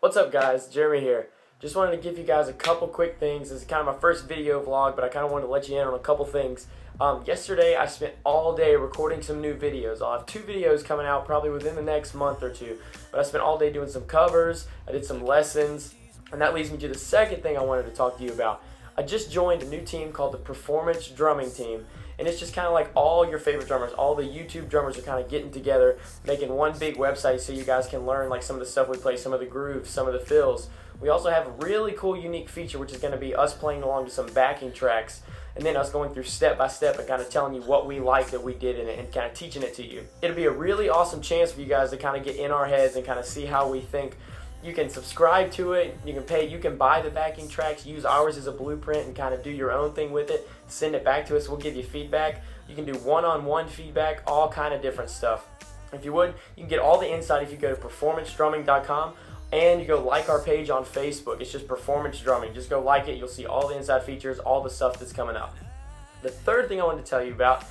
What's up, guys? Jeremy here. Just wanted to give you guys a couple quick things. This is kind of my first video vlog, but I kind of wanted to let you in on a couple things. Yesterday, I spent all day recording some new videos. I'll have two videos coming out probably within the next month or two, but I spent all day doing some covers. I did some lessons, and that leads me to the second thing I wanted to talk to you about. I just joined a new team called the Performance Drumming Team, and it's just kind of like all your favorite drummers, all the YouTube drummers are kind of getting together, making one big website so you guys can learn like some of the stuff we play, some of the grooves, some of the fills. We also have a really cool unique feature which is going to be us playing along to some backing tracks and then us going through step by step and kind of telling you what we like that we did in it and kind of teaching it to you. It'll be a really awesome chance for you guys to kind of get in our heads and kind of see how we think. You can subscribe to it, you can pay, you can buy the backing tracks, use ours as a blueprint and kind of do your own thing with it, send it back to us, we'll give you feedback. You can do one-on-one feedback, all kind of different stuff. If you would, you can get all the insight if you go to performancedrumming.com and you go like our page on Facebook. It's just Performance Drumming. Just go like it, you'll see all the inside features, all the stuff that's coming up. The third thing I wanted to tell you about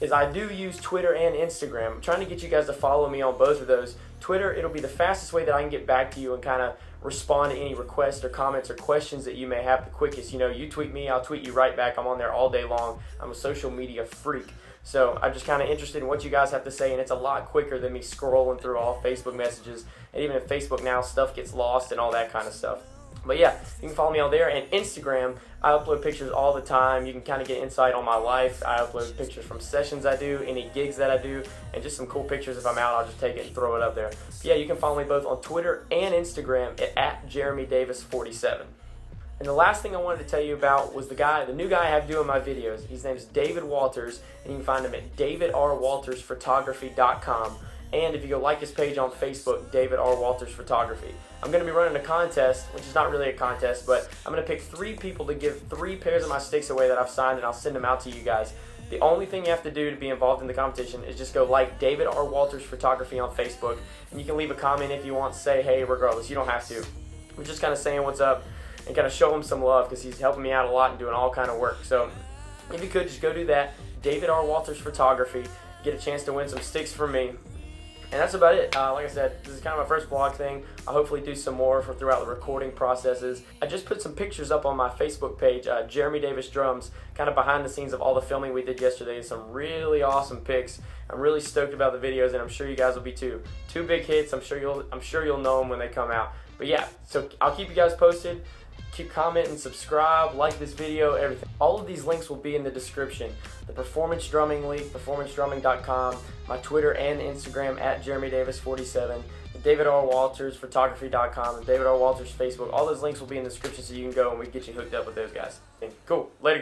is I do use Twitter and Instagram. I'm trying to get you guys to follow me on both of those. Twitter, it'll be the fastest way that I can get back to you and kind of respond to any requests or comments or questions that you may have the quickest. You know, you tweet me, I'll tweet you right back. I'm on there all day long. I'm a social media freak. So I'm just kind of interested in what you guys have to say, and it's a lot quicker than me scrolling through all Facebook messages. And even in Facebook now, stuff gets lost and all that kind of stuff. But yeah, you can follow me on there, and Instagram, I upload pictures all the time. You can kind of get insight on my life. I upload pictures from sessions I do, any gigs that I do, and just some cool pictures. If I'm out, I'll just take it and throw it up there. But yeah, you can follow me both on Twitter and Instagram at JeremyDavis47. And the last thing I wanted to tell you about was the new guy I have doing my videos. His name is David Walters, and you can find him at DavidRWaltersPhotography.com. And if you go like his page on Facebook, David R. Walters Photography. I'm going to be running a contest, which is not really a contest, but I'm going to pick three people to give three pairs of my sticks away that I've signed, and I'll send them out to you guys. The only thing you have to do to be involved in the competition is just go like David R. Walters Photography on Facebook, and you can leave a comment if you want, say hey, regardless. You don't have to. We're just kind of saying what's up and kind of show him some love because he's helping me out a lot and doing all kind of work. So if you could, just go do that. David R. Walters Photography. Get a chance to win some sticks from me. And that's about it. Like I said, this is kind of my first vlog thing. I'll hopefully do some more throughout the recording processes. I just put some pictures up on my Facebook page, Jeremy Davis Drums, kind of behind the scenes of all the filming we did yesterday. Some really awesome pics. I'm really stoked about the videos, and I'm sure you guys will be too. Two big hits. I'm sure you'll know them when they come out. But yeah, so I'll keep you guys posted. Keep commenting, subscribe, like this video, everything. All of these links will be in the description. The Performance Drumming League, performancedrumming.com, my Twitter and Instagram at JeremyDavis47, the David R. Walters Photography.com, and David R. Walters Facebook. All those links will be in the description so you can go and we can get you hooked up with those guys. Cool. Later, guys.